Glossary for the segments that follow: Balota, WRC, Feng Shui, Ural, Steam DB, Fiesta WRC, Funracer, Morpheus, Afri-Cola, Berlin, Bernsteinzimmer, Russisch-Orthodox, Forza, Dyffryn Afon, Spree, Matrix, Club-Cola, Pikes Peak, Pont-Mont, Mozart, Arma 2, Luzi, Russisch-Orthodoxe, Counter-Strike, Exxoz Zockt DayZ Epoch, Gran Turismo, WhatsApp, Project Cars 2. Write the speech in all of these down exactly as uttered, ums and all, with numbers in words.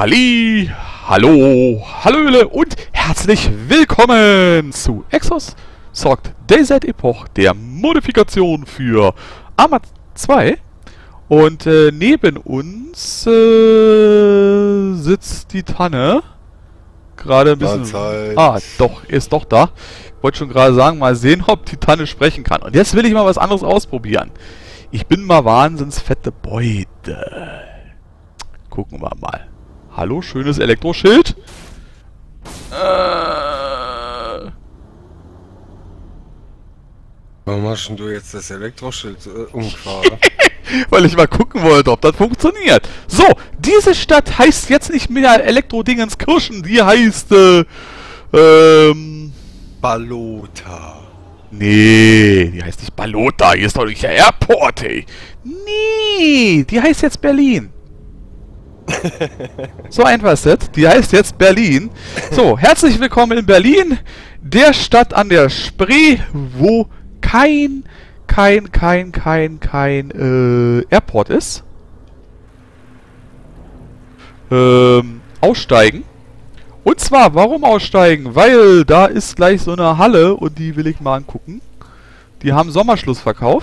Halli, hallo, hallöle und herzlich willkommen zu Exxoz Zockt DayZ Epoch, der Modifikation für Arma zwei. Und äh, neben uns äh, sitzt die Tanne. Gerade ein bisschen... Mahlzeit. Ah, doch, ist doch da. Ich wollte schon gerade sagen, mal sehen, ob die Tanne sprechen kann. Und jetzt will ich mal was anderes ausprobieren. Ich bin mal wahnsinns fette Beute. Gucken wir mal. Hallo, schönes Elektroschild. Äh... Warum machst du jetzt das Elektroschild äh, umgefahren? Weil ich mal gucken wollte, ob das funktioniert. So, diese Stadt heißt jetzt nicht mehr Elektrodingenskirchen, die heißt äh, ähm... Balota. Nee, die heißt nicht Balota, hier ist doch nicht der Airport, ey. Nee, die heißt jetzt Berlin. So einfach ist das. Die heißt jetzt Berlin. So, herzlich willkommen in Berlin, der Stadt an der Spree, wo kein, kein, kein, kein, kein äh, Airport ist. Ähm, aussteigen. Und zwar, warum aussteigen? Weil da ist gleich so eine Halle und die will ich mal angucken. Die haben Sommerschlussverkauf.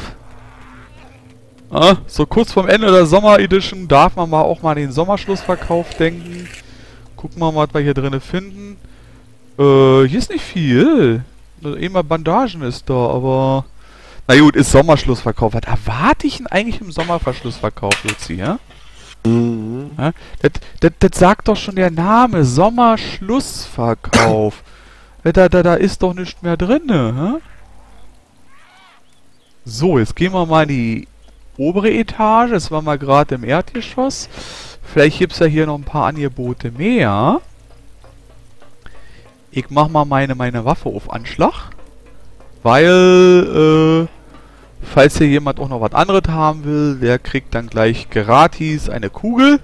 Ah, so kurz vorm Ende der Sommer-Edition darf man mal auch mal an den Sommerschlussverkauf denken. Gucken wir mal, was wir hier drinnen finden. Äh, hier ist nicht viel. Eben mal Bandagen ist da, aber... Na gut, ist Sommerschlussverkauf. Was erwarte ich denn eigentlich im Sommerverschlussverkauf, Luzi, ja? Mhm. Ja, das sagt doch schon der Name, Sommerschlussverkauf. da, da, da ist doch nichts mehr drinne, ja? So, jetzt gehen wir mal in die... obere Etage, das war mal gerade im Erdgeschoss. Vielleicht gibt es ja hier noch ein paar Angebote mehr. Ich mach mal meine, meine Waffe auf Anschlag. Weil, äh, falls hier jemand auch noch was anderes haben will, der kriegt dann gleich gratis eine Kugel.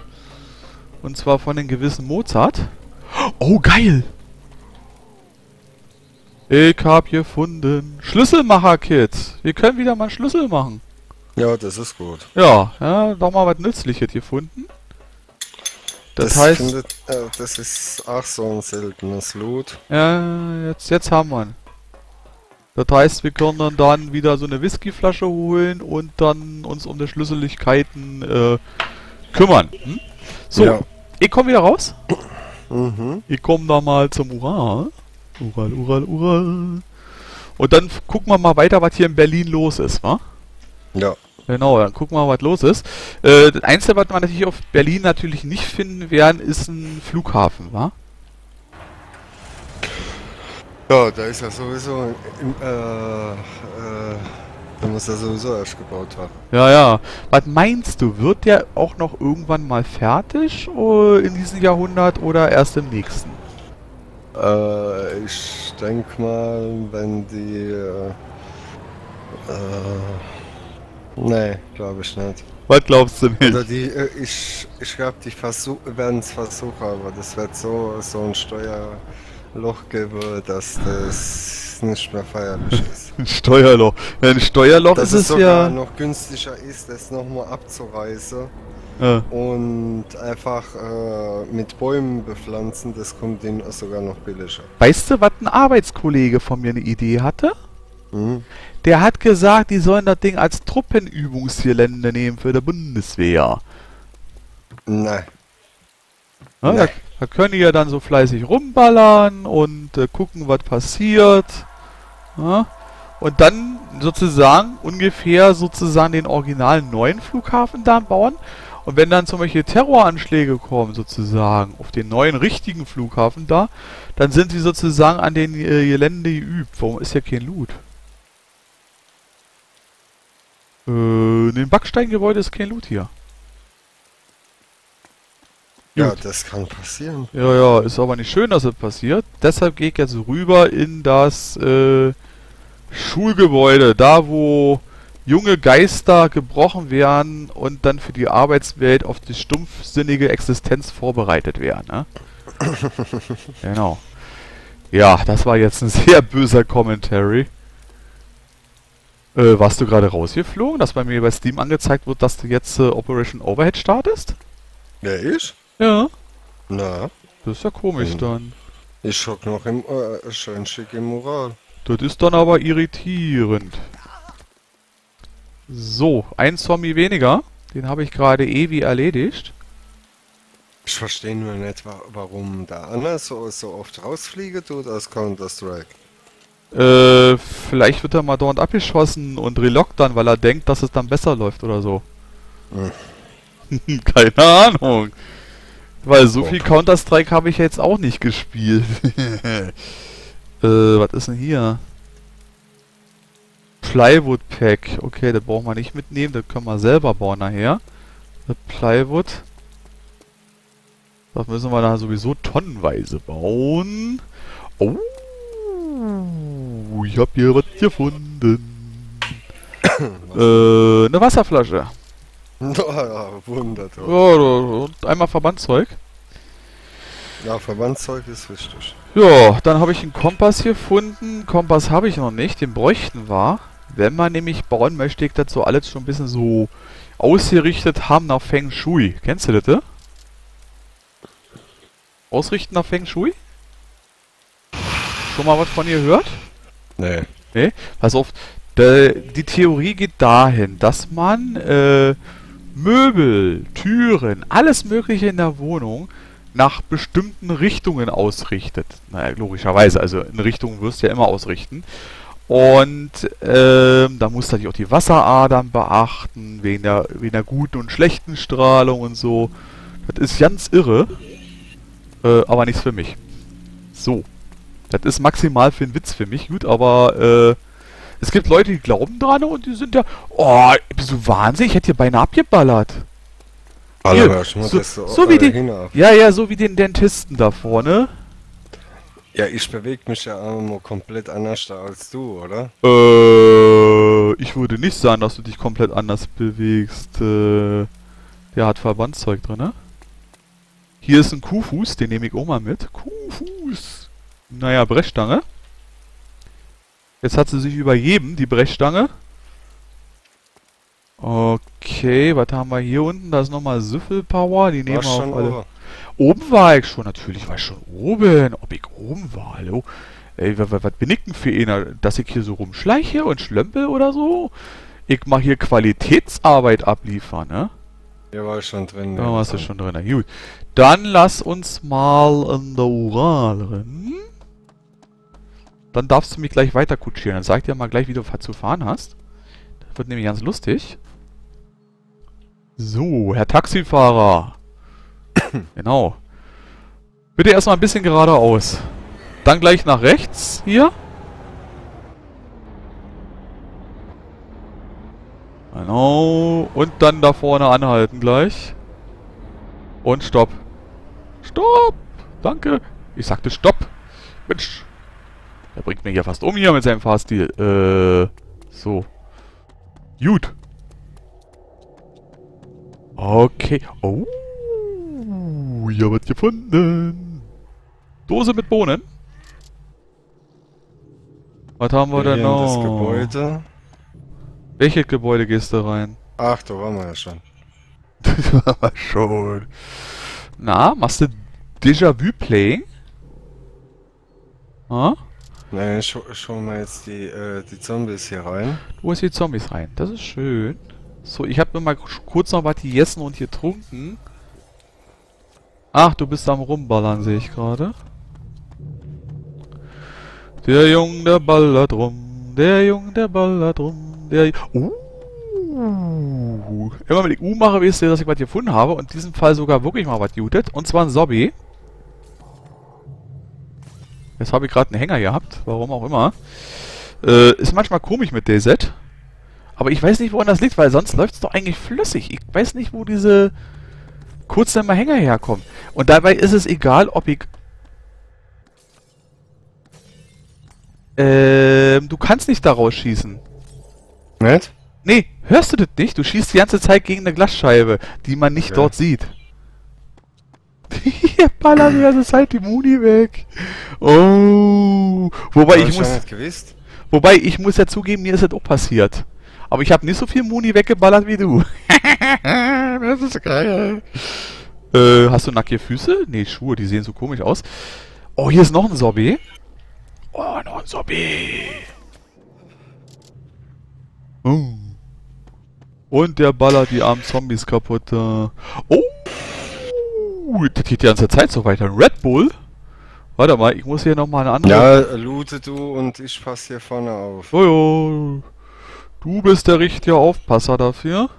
Und zwar von einem gewissen Mozart. Oh, geil! Ich hab gefunden. Schlüsselmacher-Kit. Wir können wieder mal einen Schlüssel machen. Ja, das ist gut. Ja, ja, doch mal was Nützliches gefunden. Das, das heißt... Findet, äh, das ist auch so ein seltenes Loot. Ja, jetzt, jetzt haben wir ihn. Das heißt, wir können dann, dann wieder so eine Whiskyflasche holen und dann uns um die Schlüsseligkeiten äh, kümmern. Hm? So, ja. Ich komme wieder raus. Mhm. Ich komme da mal zum Ural. Ural, Ural, Ural. Und dann gucken wir mal weiter, was hier in Berlin los ist, wa? Ja. Genau, dann gucken wir mal, was los ist. Äh, das Einzige, was man natürlich auf Berlin natürlich nicht finden werden, ist ein Flughafen, wa? Ja, da ist ja sowieso im, äh, äh, da muss er sowieso erst gebaut haben. Ja, ja. Was meinst du, wird der auch noch irgendwann mal fertig in diesem Jahrhundert oder erst im nächsten? Äh, ich denke mal, wenn die äh, äh, nee, glaube ich nicht. Was glaubst du nicht? Oder die, äh, ich ich glaube, die werden es versuchen, aber das wird so, so ein Steuerloch geben, dass das nicht mehr feierlich ist. Ein Steuerloch? Ein Steuerloch ist es ja... Dass es noch günstiger ist, das nochmal abzureißen, ja. Und einfach äh, mit Bäumen bepflanzen, das kommt denen sogar noch billiger. Weißt du, was ein Arbeitskollege von mir eine Idee hatte? Mhm. Der hat gesagt, die sollen das Ding als Truppenübungsgelände nehmen für die Bundeswehr. Nein. Ja, da, da können die ja dann so fleißig rumballern und äh, gucken, was passiert. Ja. Und dann sozusagen ungefähr sozusagen den originalen neuen Flughafen da bauen. Und wenn dann zum Beispiel Terroranschläge kommen, sozusagen, auf den neuen, richtigen Flughafen da, dann sind sie sozusagen an den äh, Gelände geübt. Warum ist ja kein Loot? Äh, in dem Backsteingebäude ist kein Loot hier. Ja, gut. Das kann passieren. Ja, ja, ist aber nicht schön, dass es das passiert. Deshalb gehe ich jetzt rüber in das äh, Schulgebäude, da wo... junge Geister gebrochen werden und dann für die Arbeitswelt auf die stumpfsinnige Existenz vorbereitet werden. Ne? Genau. Ja, das war jetzt ein sehr böser Commentary. Äh, warst du gerade rausgeflogen, dass bei mir bei Steam angezeigt wird, dass du jetzt äh, Operation Overhead startest? Ja, ich? Ja. Na? Das ist ja komisch hm. dann. Ich schock noch im äh, schön schick im Ural. Das ist dann aber irritierend. So, ein Zombie weniger. Den habe ich gerade Ewi erledigt. Ich verstehe nur nicht, warum der Anna so, so oft rausfliegt oder aus Counter-Strike. Äh, vielleicht wird er mal dauernd abgeschossen und relockt dann, weil er denkt, dass es dann besser läuft oder so. Hm. Keine Ahnung. Weil so viel Counter-Strike habe ich jetzt auch nicht gespielt. Äh, was ist denn hier? Plywood Pack. Okay, das brauchen wir nicht mitnehmen, das können wir selber bauen nachher. Das Plywood. Das müssen wir da sowieso tonnenweise bauen. Oh, ich hab hier was gefunden. äh, eine Wasserflasche. Ja, wunderbar. Ja, und einmal Verbandszeug. Ja, Verbandszeug ist wichtig. Ja, dann habe ich einen Kompass gefunden. Kompass habe ich noch nicht, den bräuchten wir. Wenn man nämlich bauen möchte, ich dazu alles schon ein bisschen so ausgerichtet haben nach Feng Shui. Kennst du das? Ausrichten nach Feng Shui? Schon mal was von ihr gehört? Nee. Nee? Pass auf, de, die Theorie geht dahin, dass man äh, Möbel, Türen, alles Mögliche in der Wohnung nach bestimmten Richtungen ausrichtet. Naja, logischerweise, also in Richtungen wirst du ja immer ausrichten. Und ähm, da musst du natürlich auch die Wasseradern beachten, wegen der, wegen der guten und schlechten Strahlung und so. Das ist ganz irre, äh, aber nichts für mich. So, das ist maximal für einen Witz für mich, gut, aber äh, es gibt Leute, die glauben dran und die sind ja, oh, bist du wahnsinnig, ich hätte hier beinahe abgeballert. Hier, Alter, so, das so, so wie den, ja, ja, so wie den Dentisten da vorne. Ja, ich bewege mich ja immer komplett anders als du, oder? Äh, ich würde nicht sagen, dass du dich komplett anders bewegst. Äh, der hat Verbandszeug drin, ne? Hier ist ein Kuhfuß, den nehme ich auch mal mit. Kuhfuß! Naja, Brechstange. Jetzt hat sie sich übergeben, die Brechstange. Okay, was haben wir hier unten? Da ist nochmal Süffelpower, die nehmen wir auf alle. Oben war ich schon, natürlich war ich schon oben. Ob ich oben war, hallo? Ey, was bin ich denn für einer, dass ich hier so rumschleiche und schlömpel oder so? Ich mach hier Qualitätsarbeit abliefern, ne? Ja, war ich schon drin. Ja, warst du schon drin, ne? Gut. Dann lass uns mal in der Ural rennen. Dann darfst du mich gleich weiter kutschieren. Dann sag dir mal gleich, wie du zu fahren hast. Das wird nämlich ganz lustig. So, Herr Taxifahrer. Genau. Bitte erstmal ein bisschen geradeaus. Dann gleich nach rechts, hier. Genau. Und dann da vorne anhalten gleich. Und stopp. Stopp! Danke. Ich sagte stopp. Mensch. Der bringt mich ja fast um hier mit seinem Fahrstil. Äh, so. Gut. Okay. Oh, ich habe was gefunden. Dose mit Bohnen. Was haben wir denn noch? Das Gebäude. Welches Gebäude gehst du rein? Ach, da waren wir ja schon. Das waren wir schon. Na, machst du Déjà-vu-Playing? Hm? Nein, ich schauen wir jetzt die, äh, die Zombies hier rein. Du hast die Zombies rein, das ist schön. So, ich hab mir mal kurz noch was gegessen und getrunken. Ach, du bist am Rumballern, sehe ich gerade. Der Junge, der ballert rum. Der Junge, der ballert rum. Der. Uh. Immer wenn ich U mache, weißt du, dass ich was gefunden habe. Und in diesem Fall sogar wirklich mal was jutet. Und zwar ein Zombie. Jetzt habe ich gerade einen Hänger gehabt. Warum auch immer. Äh, ist manchmal komisch mit DayZ. Aber ich weiß nicht, woran das liegt, weil sonst läuft es doch eigentlich flüssig. Ich weiß nicht, wo diese kurzen Hänger herkommen. Und dabei ist es egal, ob ich... Ähm, du kannst nicht da rausschießen. Nicht? Nee, hörst du das nicht? Du schießt die ganze Zeit gegen eine Glasscheibe, die man nicht okay. dort sieht. Hier ballern die ganze Zeit die Muni weg. Oh. Wobei ich muss... Wobei ich muss ja zugeben, mir ist das auch passiert. Aber ich habe nicht so viel Muni weggeballert wie du. Das ist geil. Äh, hast du nackige Füße? Nee, Schuhe, die sehen so komisch aus. Oh, hier ist noch ein Sorbet. Oh, noch ein Sorbet. Oh. Und der ballert die armen Zombies kaputt. Oh. Das geht ja ganze Zeit so weiter. Red Bull? Warte mal, ich muss hier nochmal eine andere... Ja, loote du und ich passe hier vorne auf. Jojo. Du bist der richtige Aufpasser dafür.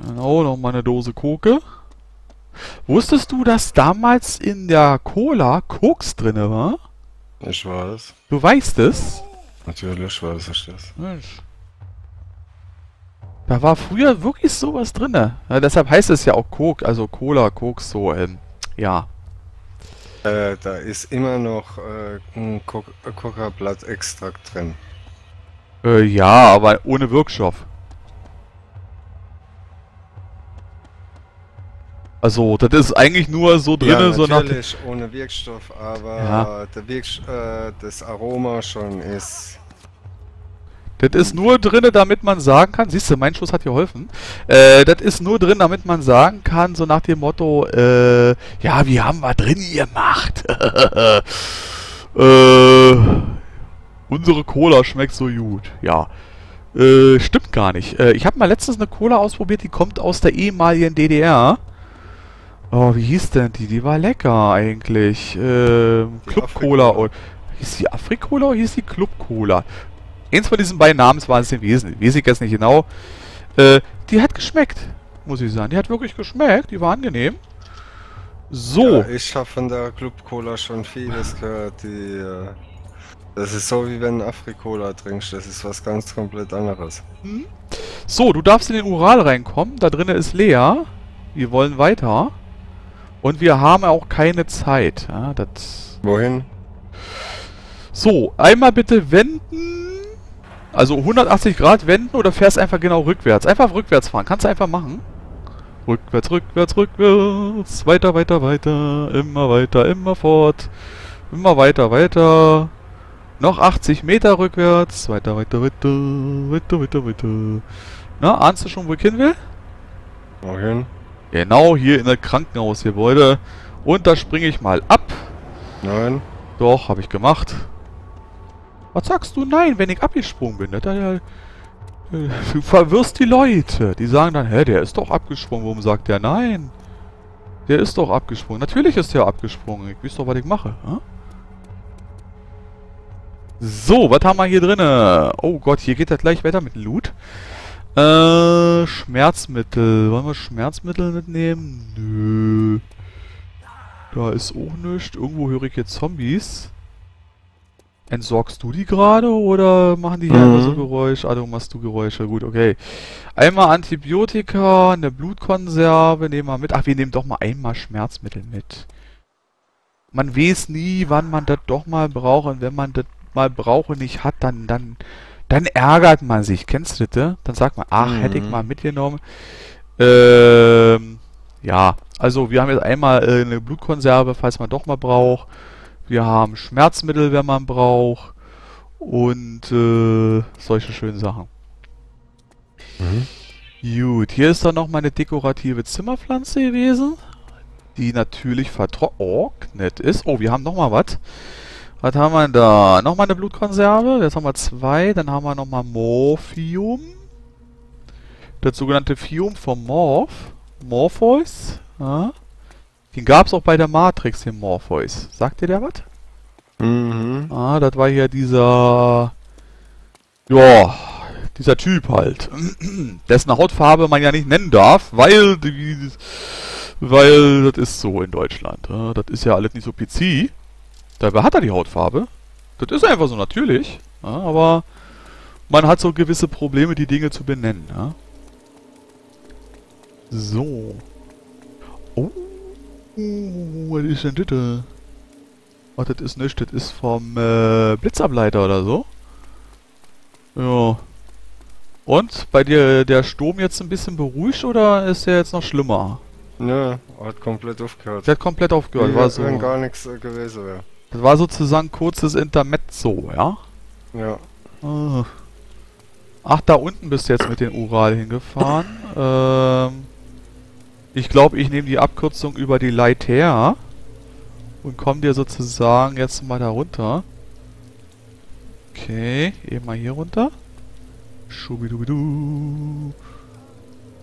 Genau, nochmal eine Dose Koke. Wusstest du, dass damals in der Cola Koks drinne war? Ich weiß. Du weißt es? Natürlich weiß ich das. Mensch. Da war früher wirklich sowas drinne. Ja, deshalb heißt es ja auch Coke, also Cola, Koks, so, ähm, ja. Äh, da ist immer noch äh, ein Coca-Blatt-Extrakt drin. Äh, ja, aber ohne Wirkstoff. Also, das ist eigentlich nur so drin, ja, so nach... natürlich, ohne Wirkstoff, aber ja. der Wirk äh, das Aroma schon ist... Das ist nur drin, damit man sagen kann, siehst du, mein Schuss hat geholfen. Äh, das ist nur drin, damit man sagen kann, so nach dem Motto, äh, ja, wir haben was drin gemacht. äh, unsere Cola schmeckt so gut, ja. Äh, stimmt gar nicht. Äh, ich habe mal letztens eine Cola ausprobiert, die kommt aus der ehemaligen D D R. Oh, wie hieß denn die? Die war lecker eigentlich. Äh, Club-Cola. Hieß die Afri-Cola oder hieß die Club-Cola? Eins von diesen beiden Namen war es im Wesen. Weiß ich jetzt nicht genau. Äh, die hat geschmeckt, muss ich sagen. Die hat wirklich geschmeckt. Die war angenehm. So. Ja, ich habe von der Club-Cola schon vieles gehört. Die, äh, das ist so, wie wenn du Afri-Cola trinkst. Das ist was ganz komplett anderes. Hm. So, du darfst in den Ural reinkommen. Da drinnen ist leer. Wir wollen weiter. Und wir haben auch keine Zeit. Ja, das Wohin? So, einmal bitte wenden. Also hundertachtzig Grad wenden oder fährst einfach genau rückwärts. Einfach rückwärts fahren. Kannst du einfach machen. Rückwärts, rückwärts, rückwärts. Weiter, weiter, weiter. Immer weiter, immer fort. Immer weiter, weiter. Noch achtzig Meter rückwärts. Weiter, weiter, weiter. Weiter, weiter, weiter. Na, ahnst du schon, wo ich hin will? Wohin? Genau hier in das Krankenhausgebäude. Und da springe ich mal ab. Nein. Doch, habe ich gemacht. Was sagst du? Nein, wenn ich abgesprungen bin. Dann, äh, du verwirrst die Leute. Die sagen dann, hä, der ist doch abgesprungen. Warum sagt der nein? Der ist doch abgesprungen. Natürlich ist der abgesprungen. Ich weiß doch, was ich mache. Hm? So, was haben wir hier drinne? Oh Gott, hier geht das gleich weiter mit Loot. Äh, Schmerzmittel. Wollen wir Schmerzmittel mitnehmen? Nö. Da ist auch nichts. Irgendwo höre ich jetzt Zombies. Entsorgst du die gerade oder machen die hier mhm. immer so Geräusche? Ah, du machst du Geräusche. Gut, okay. Einmal Antibiotika, eine Blutkonserve nehmen wir mit. Ach, wir nehmen doch mal einmal Schmerzmittel mit. Man weiß nie, wann man das doch mal braucht. Und wenn man das mal braucht und nicht hat, dann, dann, dann ärgert man sich. Kennst du das? Dann sagt man, ach, mhm. hätte ich mal mitgenommen. Ähm, ja, also wir haben jetzt einmal äh, eine Blutkonserve, falls man doch mal braucht. Wir haben Schmerzmittel, wenn man braucht. Und äh, solche schönen Sachen. Mhm. Gut, hier ist dann noch meine dekorative Zimmerpflanze gewesen. Die natürlich vertrocknet ist. Oh, wir haben nochmal was. Was haben wir denn da? Nochmal eine Blutkonserve. Jetzt haben wir zwei. Dann haben wir nochmal Morphium. Das sogenannte Fium vom Morph. Morpheus. Ja. Den gab es auch bei der Matrix, den Morpheus. Sagt dir der was? Mhm. Ah, das war hier dieser... Ja, dieser Typ halt. Dessen Hautfarbe man ja nicht nennen darf, weil... Weil das ist so in Deutschland. Das ist ja alles nicht so P C. Dabei hat er die Hautfarbe. Das ist einfach so natürlich. Aber man hat so gewisse Probleme, die Dinge zu benennen. So. Oh. Uh, was ist denn das? Ach, das ist nichts, das ist vom äh, Blitzableiter oder so. Ja. Und? Bei dir der Sturm jetzt ein bisschen beruhigt oder ist der jetzt noch schlimmer? Nö, ja, hat komplett aufgehört. Der hat komplett aufgehört, ja, war so. Wenn gar nichts äh, gewesen wäre. Das war sozusagen kurzes Intermezzo, ja? Ja. Ah. Ach, da unten bist du jetzt mit den Ural hingefahren. ähm. Ich glaube, ich nehme die Abkürzung über die Leiter und komme dir sozusagen jetzt mal da runter. Okay, eben mal hier runter. Schubidubidu.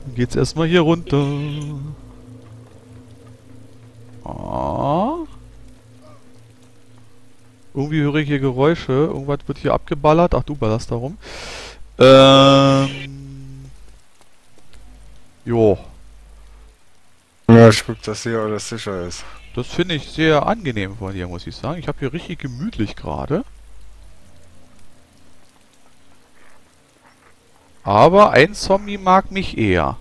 Dann geht's erstmal hier runter. Oh. Irgendwie höre ich hier Geräusche. Irgendwas wird hier abgeballert. Ach, du ballerst da rum. Ähm. Jo. Ja, spuckt das hier, alles sicher ist. Das finde ich sehr angenehm von dir, muss ich sagen. Ich habe hier richtig gemütlich gerade. Aber ein Zombie mag mich eher.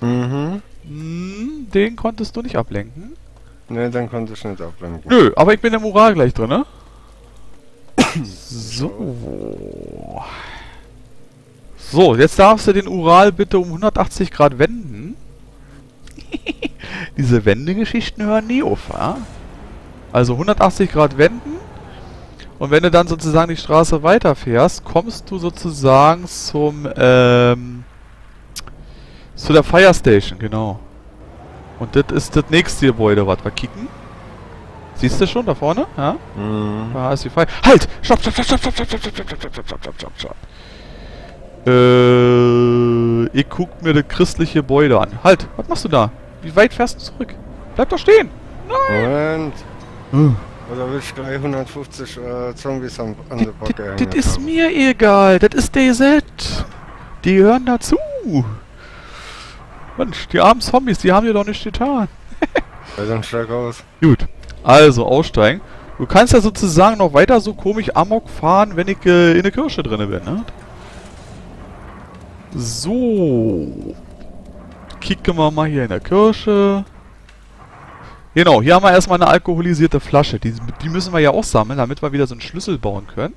Mhm. Hm, den konntest du nicht ablenken. Ne, dann konnte ich nicht ablenken. Nö, aber ich bin im Ural gleich drin, ne? So. So, jetzt darfst du den Ural bitte um hundertachtzig Grad wenden. Diese Wendegeschichten hören nie auf, ja? Also hundertachtzig Grad wenden. Und wenn du dann sozusagen die Straße weiterfährst, kommst du sozusagen zum, ähm, zu der Fire Station, genau. Und das ist das nächste Gebäude, was wir kicken. Siehst du schon da vorne? Ja? Mhm. Da ist die Fire. Halt! Stopp, stopp, stopp, stopp, stopp, stopp, stopp, stopp, stopp, stopp, stopp, stopp, stopp. Äh, ich guck mir das christliche Gebäude an. Halt! Was machst du da? Wie weit fährst du zurück? Bleib doch stehen! Nein! Moment! Oder will ich gleich hundertfünfzig äh, Zombies an der Backe hängen? Das ist mir egal, das ist DayZ. Die hören dazu. Mensch, die armen Zombies, die haben dir doch nichts getan. Ja, dann steig aus. Gut, also aussteigen. Du kannst ja sozusagen noch weiter so komisch Amok fahren, wenn ich äh, in der Kirche drin bin, ne? So. Kicken wir mal hier in der Kirche. Genau, hier haben wir erstmal eine alkoholisierte Flasche. Die, die müssen wir ja auch sammeln, damit wir wieder so einen Schlüssel bauen können.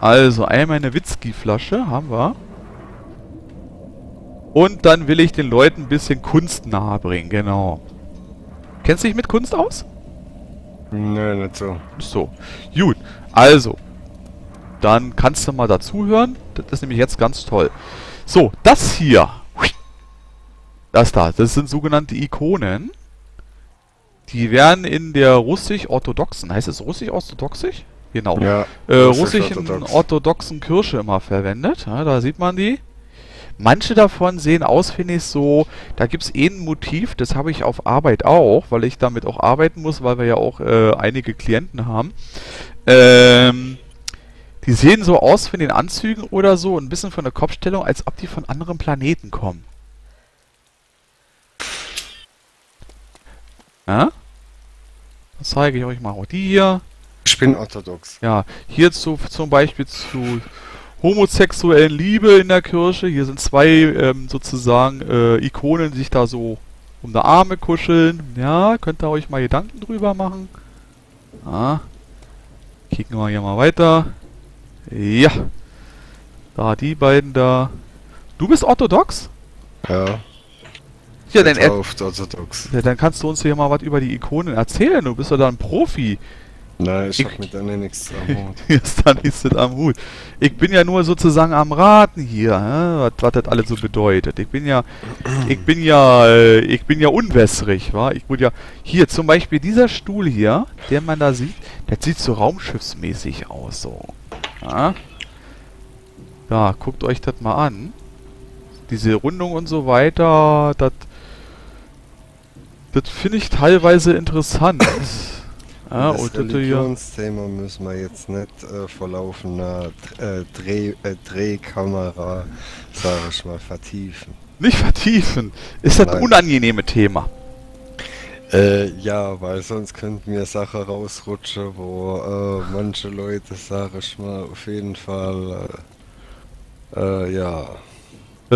Also, einmal eine Whisky-Flasche haben wir. Und dann will ich den Leuten ein bisschen Kunst nahebringen, genau. Kennst du dich mit Kunst aus? Nö, nee, nicht so. So, gut. Also, dann kannst du mal dazuhören. Das ist nämlich jetzt ganz toll. So, das hier. Das da, das sind sogenannte Ikonen. Die werden in der russisch-orthodoxen, heißt es russisch-orthodoxisch? Genau. Ja, äh, russischen orthodoxen Kirche immer verwendet. Ja, da sieht man die. Manche davon sehen aus, finde ich, so, da gibt es eh ein Motiv, das habe ich auf Arbeit auch, weil ich damit auch arbeiten muss, weil wir ja auch äh, einige Klienten haben. Ähm, die sehen so aus von den Anzügen oder so, ein bisschen von der Kopfstellung, als ob die von anderen Planeten kommen. Ja? Dann zeige ich euch mal auch die hier. Ich bin orthodox. Ja, hier zu, zum Beispiel zu homosexuellen Liebe in der Kirche. Hier sind zwei ähm, sozusagen äh, Ikonen, die sich da so um die Arme kuscheln. Ja, könnt ihr euch mal Gedanken drüber machen. Ja. Kicken wir hier mal weiter. Ja. Da, die beiden da. Du bist orthodox? Ja. Ja, dann, ja, dann kannst du uns hier mal was über die Ikonen erzählen. Du bist ja dann Profi. Nein, ich, ich hab mit denen nichts am Hut. Hier ist dann nichts am Hut. Ich bin ja nur sozusagen am Raten hier, was, was das alles so bedeutet. Ich bin ja, ich bin ja, ich bin ja unwässrig, wa? Ich wurde ja hier zum Beispiel dieser Stuhl hier, den man da sieht, der sieht so raumschiffsmäßig aus, so. Ja? Da guckt euch das mal an. Diese Rundung und so weiter, das. Das finde ich teilweise interessant. Ja, das und Religionsthema müssen wir jetzt nicht äh, vor laufender äh, Dreh, äh, Drehkamera, sag ich mal, vertiefen. Nicht vertiefen? Ist das ein unangenehmes Thema? Äh, ja, weil sonst könnten wir Sachen rausrutschen, wo äh, manche Leute, sag ich mal, auf jeden Fall, äh, äh, ja.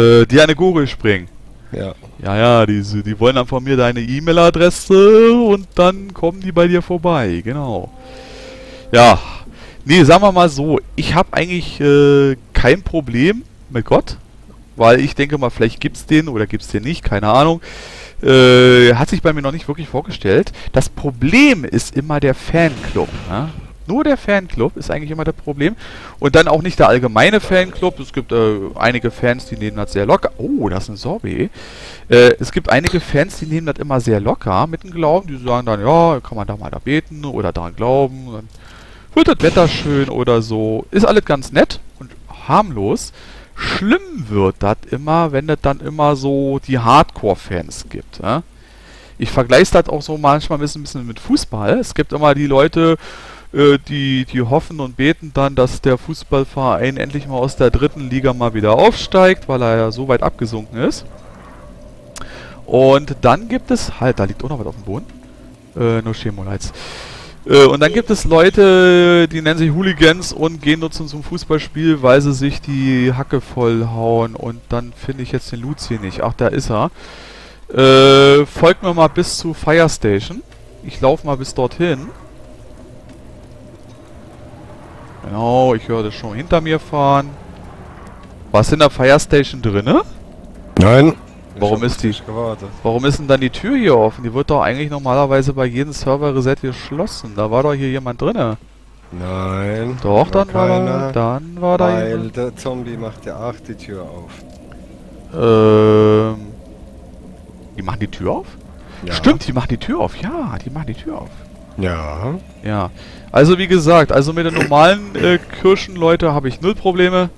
Äh, die eine Gurgel springen. Ja. Ja, ja, die, die wollen dann von mir deine E-Mail-Adresse und dann kommen die bei dir vorbei, genau. Ja, nee, sagen wir mal so, ich habe eigentlich äh, kein Problem mit Gott, weil ich denke mal, vielleicht gibt's den oder gibt's den nicht, keine Ahnung. Äh, hat sich bei mir noch nicht wirklich vorgestellt. Das Problem ist immer der Fanclub, ne? nur der Fanclub, ist eigentlich immer das Problem. Und dann auch nicht der allgemeine Fanclub. Es gibt äh, einige Fans, die nehmen das sehr locker. Oh, das ist ein Sorbet. Äh, es gibt einige Fans, die nehmen das immer sehr locker mit dem Glauben. Die sagen dann, ja, kann man da mal da beten oder daran glauben. Dann wird das Wetter schön oder so. Ist alles ganz nett und harmlos. Schlimm wird das immer, wenn das dann immer so die Hardcore-Fans gibt, ja? Ich vergleiche das auch so manchmal ein bisschen mit Fußball. Es gibt immer die Leute, äh, die, die hoffen und beten dann, dass der Fußballverein endlich mal aus der dritten Liga mal wieder aufsteigt, weil er ja so weit abgesunken ist. Und dann gibt es... Halt, da liegt auch noch was auf dem Boden. Äh, no shame, no lights. Äh, und dann gibt es Leute, die nennen sich Hooligans und gehen nur zum, zum Fußballspiel, weil sie sich die Hacke vollhauen. Und dann finde ich jetzt den Luzi nicht. Ach, da ist er. Äh, folgt mir mal bis zu Fire Station. Ich laufe mal bis dorthin. Genau, ich höre das schon hinter mir fahren. War es in der Fire Station drinne? Nein. Warum ist die? Warum ist denn dann die Tür hier offen? Die wird doch eigentlich normalerweise bei jedem Server-Reset geschlossen. Da war doch hier jemand drinne. Nein. Doch, dann war da. Dann war da jemand. Weil der Zombie macht ja auch die Tür auf. Ähm. Die machen die Tür auf? Ja. Stimmt, die machen die Tür auf. Ja, die machen die Tür auf. Ja. Ja. Also wie gesagt, also mit den normalen äh, Kirchenleuten habe ich null Probleme.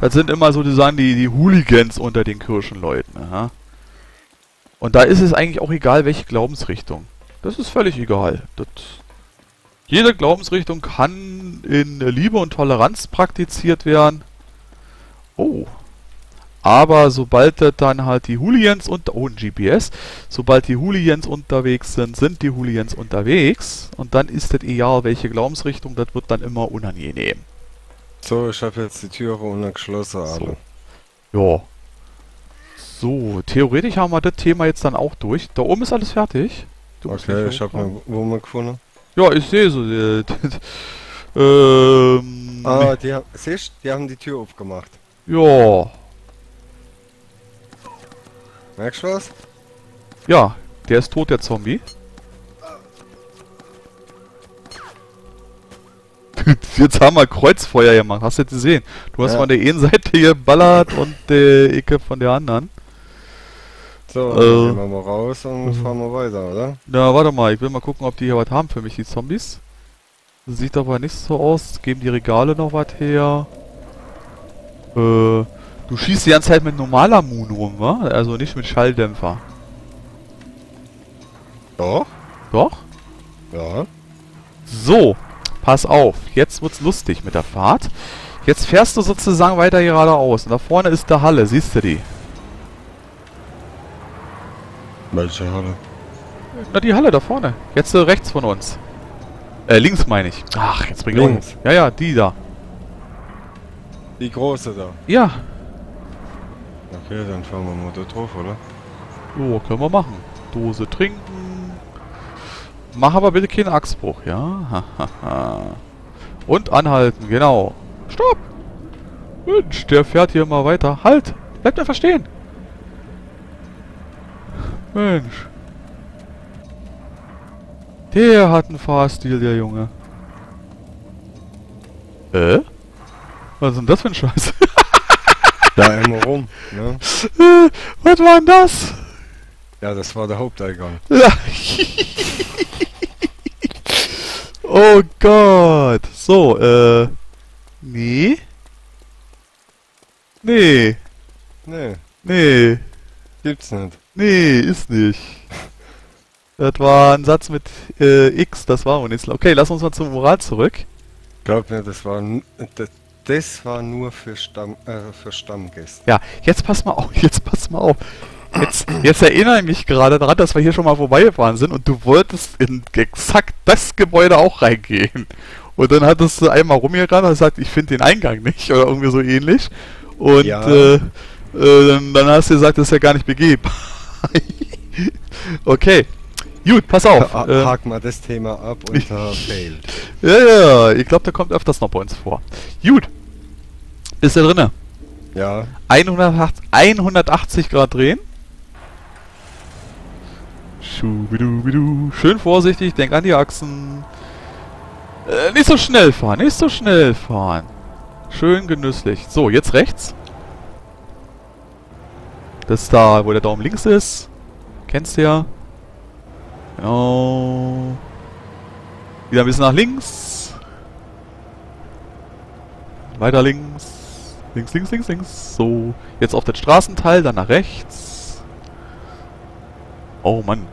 Das sind immer sozusagen die, die Hooligans unter den Kirchenleuten. Aha. Und da ist es eigentlich auch egal, welche Glaubensrichtung. Das ist völlig egal. Das, jede Glaubensrichtung kann in Liebe und Toleranz praktiziert werden. Oh. Aber sobald dann halt die Hooligans und... Oh, ein G P S. Sobald die Hooligans unterwegs sind, sind die Hooligans unterwegs. Und dann ist das egal, welche Glaubensrichtung. Das wird dann immer unangenehm. So, ich habe jetzt die Türe ungeschlossen, aber... So. Ja. So, theoretisch haben wir das Thema jetzt dann auch durch. Da oben ist alles fertig. Du okay, ich habe eine Wumme gefunden. Ja, ich sehe so... Äh, ähm... Ah, die, siehst, die haben die Tür aufgemacht. Ja... Merkst du was? Ja, der ist tot, der Zombie. Jetzt haben wir Kreuzfeuer gemacht, hast du das gesehen? Du hast ja von der einen Seite geballert und der äh, Ecke von der anderen. So, dann äh, gehen wir mal raus und fahren wir weiter, oder? Na, warte mal, ich will mal gucken, ob die hier was haben für mich, die Zombies. Sieht aber nicht so aus, geben die Regale noch was her. Äh... Du schießt die ganze Zeit mit normaler Moon rum, wa? Also nicht mit Schalldämpfer. Doch. Doch? Ja. So, pass auf. Jetzt wird's lustig mit der Fahrt. Jetzt fährst du sozusagen weiter geradeaus. Und da vorne ist der Halle, siehst du die? Welche Halle? Na, die Halle da vorne. Jetzt äh, rechts von uns. Äh, links meine ich. Ach, jetzt bringt uns. Ja, ja, die da. Die große da. Ja. Okay, dann fahren wir mal da drauf, oder? Jo, können wir machen. Dose trinken. Mach aber bitte keinen Achsbruch, ja? Und anhalten, genau. Stopp! Mensch, der fährt hier mal weiter. Halt! Bleibt einfach stehen! Mensch. Der hat einen Fahrstil, der Junge. Äh? Was ist denn das für ein Scheiß? Da immer rum, ne? Äh, was war denn das? Ja, das war der Haupteingang. Ja. Oh Gott. So, äh... Nee? Nee. Nee. Nee. Gibt's nicht. Nee, ist nicht. Das war ein Satz mit äh, X, das war auch nichts. Okay, lass uns mal zum Ural zurück. Glaub mir, das war... Das war nur für, Stamm, äh, für Stammgäste. Ja, jetzt pass mal auf, jetzt pass mal auf. Jetzt, jetzt erinnere ich mich gerade daran, dass wir hier schon mal vorbeigefahren sind und du wolltest in exakt das Gebäude auch reingehen. Und dann hattest du einmal rumgerannt und gesagt, ich finde den Eingang nicht oder irgendwie so ähnlich. Und ja. äh, äh, dann, dann hast du gesagt, das ist ja gar nicht begehbar. Okay. Gut, pass auf. Ha äh, Hak mal das Thema ab und failed. Ja, ja, ich glaube, der kommt öfters noch bei uns vor. Gut. Ist der drinne? Ja. hundertachtzig Grad drehen. Schubidubidu. Schön vorsichtig, denk an die Achsen. Äh, nicht so schnell fahren, nicht so schnell fahren. Schön genüsslich. So, jetzt rechts. Das ist da, wo der Daumen links ist. Kennst du ja. Genau. Wieder ein bisschen nach links. Weiter links. Links, links, links, links. So, jetzt auf den Straßenteil, dann nach rechts. Oh Mann.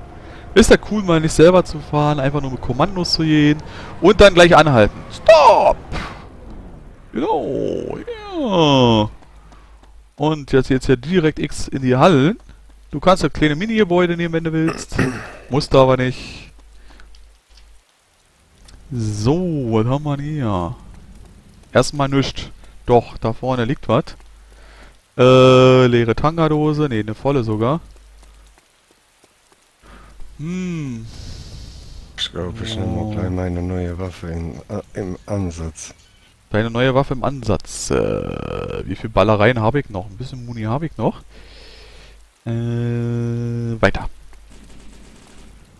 Ist ja cool, mal nicht selber zu fahren, einfach nur mit Kommandos zu gehen. Und dann gleich anhalten. Stop! Genau, ja. Und jetzt jetzt hier direkt X in die Hallen. Du kannst das kleine Mini-Gebäude nehmen, wenn du willst. Musst aber nicht. So, was haben wir hier? Erstmal nichts. Doch, da vorne liegt was. Äh, leere Tanga-Dose. Ne, eine volle sogar. Hm. Ich glaube, ich oh. nehme gleich meine neue Waffe in, äh, im Ansatz. Deine neue Waffe im Ansatz. Äh, wie viel Ballereien habe ich noch? Ein bisschen Muni habe ich noch. Äh, weiter.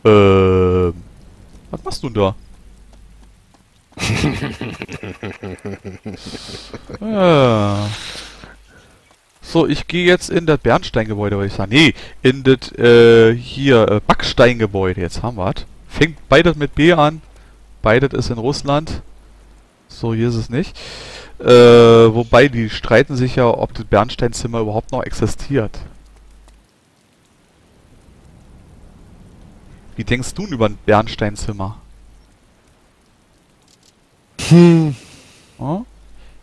Äh, was machst du denn da? ah. So, ich gehe jetzt in das Bernsteingebäude, wollte ich sagen. Nee, in das äh, hier äh, Backsteingebäude. Jetzt haben wir es. Fängt beides mit B an. Beides ist in Russland. So, hier ist es nicht. Äh, wobei, die streiten sich ja, ob das Bernsteinzimmer überhaupt noch existiert. Wie denkst du denn über ein Bernsteinzimmer? Hm. Oh?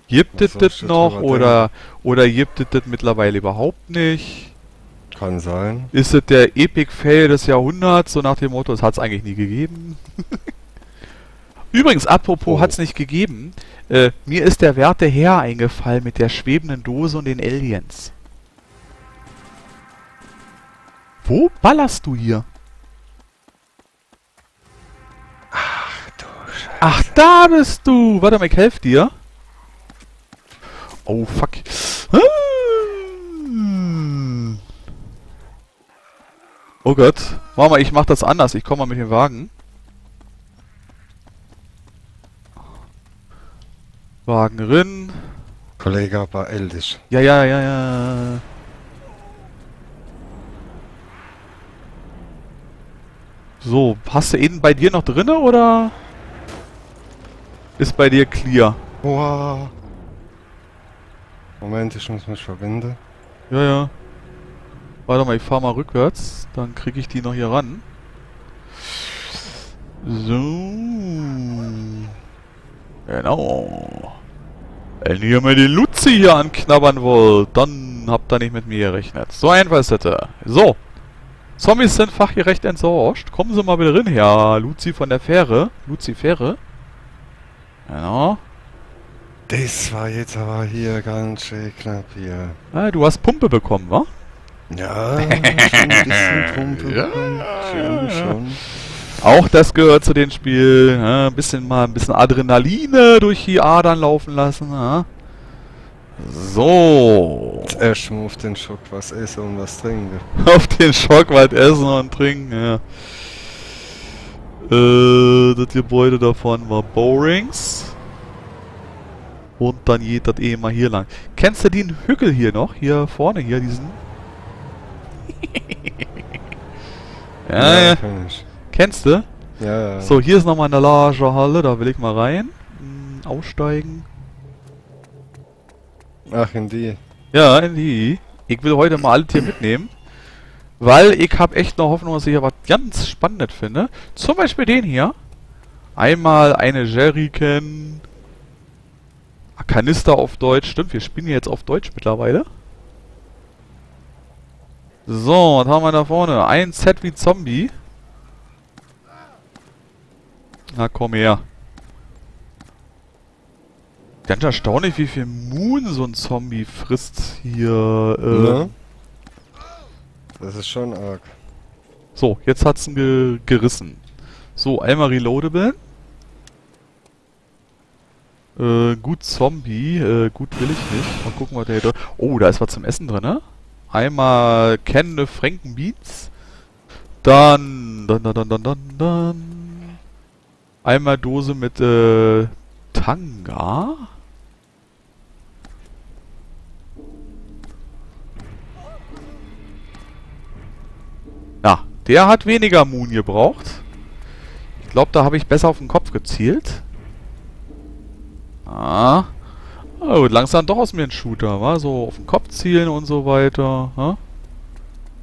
Gibt es das noch oder, oder gibt es das mittlerweile überhaupt nicht? Kann sein. Ist das der Epic Fail des Jahrhunderts, so nach dem Motto, das hat es eigentlich nie gegeben? Übrigens, apropos, oh. hat es nicht gegeben, äh, mir ist der werte Herr eingefallen mit der schwebenden Dose und den Aliens. Wo ballerst du hier? Ach du Scheiße. Ach, da bist du! Warte mal, ich helfe dir. Oh, fuck. Oh Gott. Warte mal, ich mach das anders. Ich komme mal mit dem Wagen. Wagen rin. Kollege, beeil dich. Ja, ja, ja, ja. So, hast du ihn bei dir noch drinne oder ist bei dir clear? Wow. Moment, ich muss mich verbinden. Ja, ja. Warte mal, ich fahr mal rückwärts. Dann krieg ich die noch hier ran. So. Genau. Wenn ihr mal die Luzi hier anknabbern wollt, dann habt ihr nicht mit mir gerechnet. So einfach ist das. So. Zombies sind fachgerecht entsorgt. Kommen Sie mal wieder rein, Herr Luzi von der Fähre. Luzi Fähre. Genau. Das war jetzt aber hier ganz schön knapp hier. Ah, du hast Pumpe bekommen, wa? Ja, schon ein bisschen Pumpe ja, bekommen. Schön, schon. Auch das gehört zu dem Spiel. Ja, ein bisschen mal ein bisschen Adrenaline durch die Adern laufen lassen. Ja. So. Erst mal auf den Schock was essen und was trinken. Auf den Schock was essen und trinken, ja. Äh, das Gebäude davon war Bowrings. Und dann geht das eh mal hier lang. Kennst du den Hügel hier noch? Hier vorne, hier diesen. ja, ja, ja. Kenn ich. Kennst du? Ja, ja. So, hier ist nochmal eine large Halle, da will ich mal rein. Hm, aussteigen. Ach, in die. Ja, in die. Ich will heute mal alle Tiere mitnehmen. Weil ich habe echt noch Hoffnung, dass ich hier was ganz Spannendes finde. Zum Beispiel den hier. Einmal eine Jerrycan. Kanister auf Deutsch. Stimmt, wir spielen jetzt auf Deutsch mittlerweile. So, was haben wir da vorne? Ein Set wie Zombie. Na komm her. Ganz erstaunlich, wie viel Moon so ein Zombie frisst hier. Äh. Ja. Das ist schon arg. So, jetzt hat's ihn ge gerissen. So, einmal reloadable. Äh, gut Zombie, äh, gut will ich nicht. Mal gucken, was der hier... Oh, da ist was zum Essen drin, ne? Einmal kennende Frankenbeats. Dann, dann, dann, dann, dann, dann, dann. Einmal Dose mit äh, Tanga. Na, der hat weniger Moon gebraucht. Ich glaube, da habe ich besser auf den Kopf gezielt. Ah. Oh, langsam doch aus mir ein Shooter, war so auf den Kopf zielen und so weiter. Ha?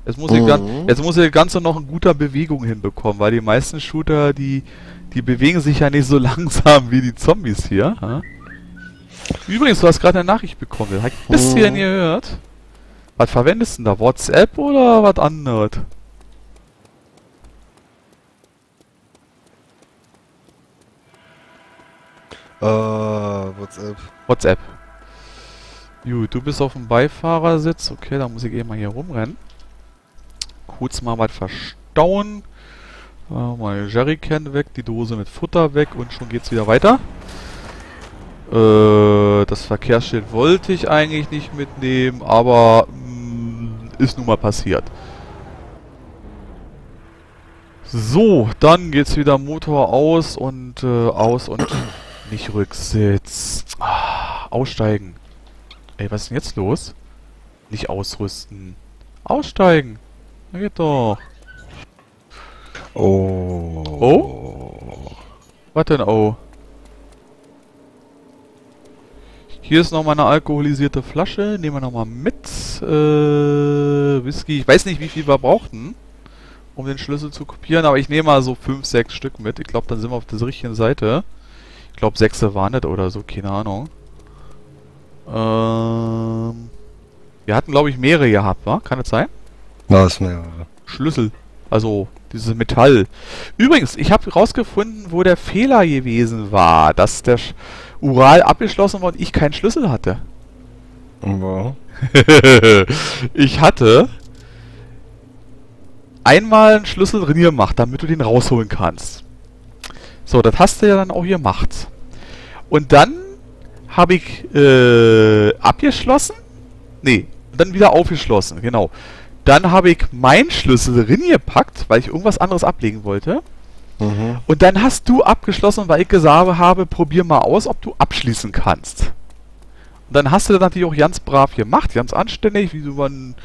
Jetzt muss, mhm. ich jetzt muss ich das Ganze noch in guter Bewegung hinbekommen, weil die meisten Shooter, die, die bewegen sich ja nicht so langsam wie die Zombies hier. Ha? Übrigens, du hast gerade eine Nachricht bekommen, das hab ich ein bisschen mhm. gehört. Was verwendest du denn da? WhatsApp oder was anderes? Äh, uh, WhatsApp. WhatsApp. Gut, du bist auf dem Beifahrersitz. Okay, da muss ich eben mal hier rumrennen. Kurz mal was verstauen. Äh, mal Jerrycan weg, die Dose mit Futter weg und schon geht's wieder weiter. Äh, das Verkehrsschild wollte ich eigentlich nicht mitnehmen, aber mh, ist nun mal passiert. So, dann geht's wieder Motor aus und äh, aus und... Nicht Rücksitz. Ah, aussteigen. Ey, was ist denn jetzt los? Nicht ausrüsten. Aussteigen. Na geht doch. Oh. Oh? Was denn oh? Hier ist nochmal eine alkoholisierte Flasche. Nehmen wir nochmal mit. Äh, Whisky. Ich weiß nicht, wie viel wir brauchten, um den Schlüssel zu kopieren. Aber ich nehme mal so fünf, sechs Stück mit. Ich glaube, dann sind wir auf der richtigen Seite. Ich glaube, sechste war nicht oder so, keine Ahnung. Ähm, wir hatten, glaube ich, mehrere gehabt, wa? Kann das sein? Ja, ist mehrere. Schlüssel. Also, dieses Metall. Übrigens, ich habe herausgefunden, wo der Fehler gewesen war, dass der Sch Ural abgeschlossen war und ich keinen Schlüssel hatte. Wow. Ich hatte einmal einen Schlüssel drin gemacht, damit du den rausholen kannst. So, das hast du ja dann auch gemacht. Und dann habe ich äh, abgeschlossen. Nee, dann wieder aufgeschlossen, genau. Dann habe ich meinen Schlüssel reingepackt, weil ich irgendwas anderes ablegen wollte. Mhm. Und dann hast du abgeschlossen, weil ich gesagt habe, probier mal aus, ob du abschließen kannst. Und dann hast du das natürlich auch ganz brav gemacht, ganz anständig, wie, so man,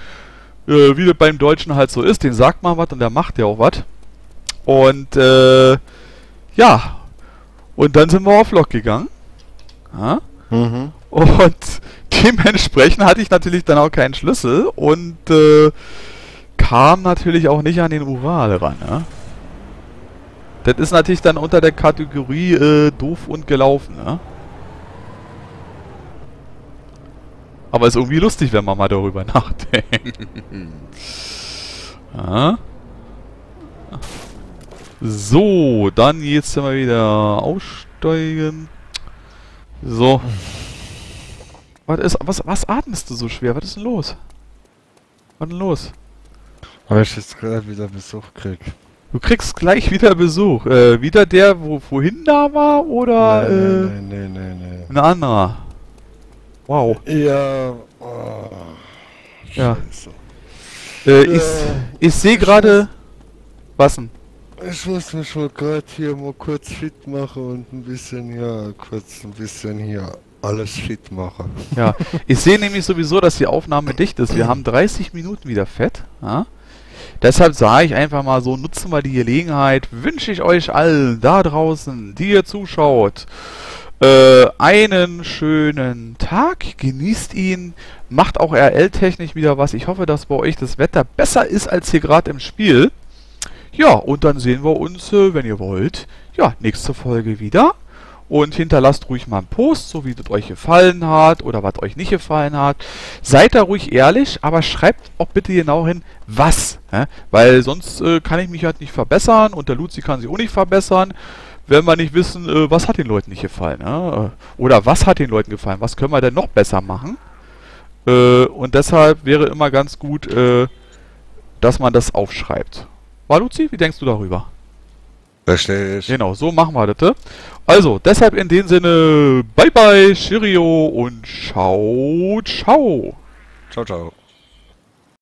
äh, wie das beim Deutschen halt so ist. Den sagt man was und der macht ja auch was. Und äh... ja, und dann sind wir auf Lock gegangen. Ja. Mhm. Und dementsprechend hatte ich natürlich dann auch keinen Schlüssel und äh, kam natürlich auch nicht an den Ural ran. Ja. Das ist natürlich dann unter der Kategorie äh, doof und gelaufen. Ja. Aber ist irgendwie lustig, wenn man mal darüber nachdenkt. Ja. So, dann jetzt mal wieder aussteigen. So. Was ist, was, was atmest du so schwer? Was ist denn los? Was denn los? Aber ich jetzt gerade wieder Besuch krieg. Du kriegst gleich wieder Besuch. Äh, wieder der, wo vorhin da war, oder? Nein, äh, nein, nein, nein, nein. Ein anderer. Wow. Ja. Oh, ja. Äh, ich, ich sehe gerade. Was denn? Ich muss mich mal gerade hier mal kurz fit machen und ein bisschen hier, kurz ein bisschen hier alles fit machen. Ja, ich sehe nämlich sowieso, dass die Aufnahme dicht ist. Wir haben dreißig Minuten wieder fett. Ja? Deshalb sage ich einfach mal so, nutzen wir die Gelegenheit, wünsche ich euch allen da draußen, die ihr zuschaut, äh, einen schönen Tag, genießt ihn, macht auch R L-technisch wieder was. Ich hoffe, dass bei euch das Wetter besser ist als hier gerade im Spiel. Ja, und dann sehen wir uns, äh, wenn ihr wollt, ja, nächste Folge wieder. Und hinterlasst ruhig mal einen Post, so wie das euch gefallen hat oder was euch nicht gefallen hat. Seid da ruhig ehrlich, aber schreibt auch bitte genau hin, was. Hä? Weil sonst äh, kann ich mich halt nicht verbessern und der Luzi kann sich auch nicht verbessern, wenn wir nicht wissen, äh, was hat den Leuten nicht gefallen. Hä? Oder was hat den Leuten gefallen, was können wir denn noch besser machen. Äh, und deshalb wäre immer ganz gut, äh, dass man das aufschreibt. War Luzi, wie denkst du darüber? Verstehe ich. Genau, so machen wir das. Also, deshalb in dem Sinne, bye bye, Cheerio und ciao, ciao. Ciao, ciao.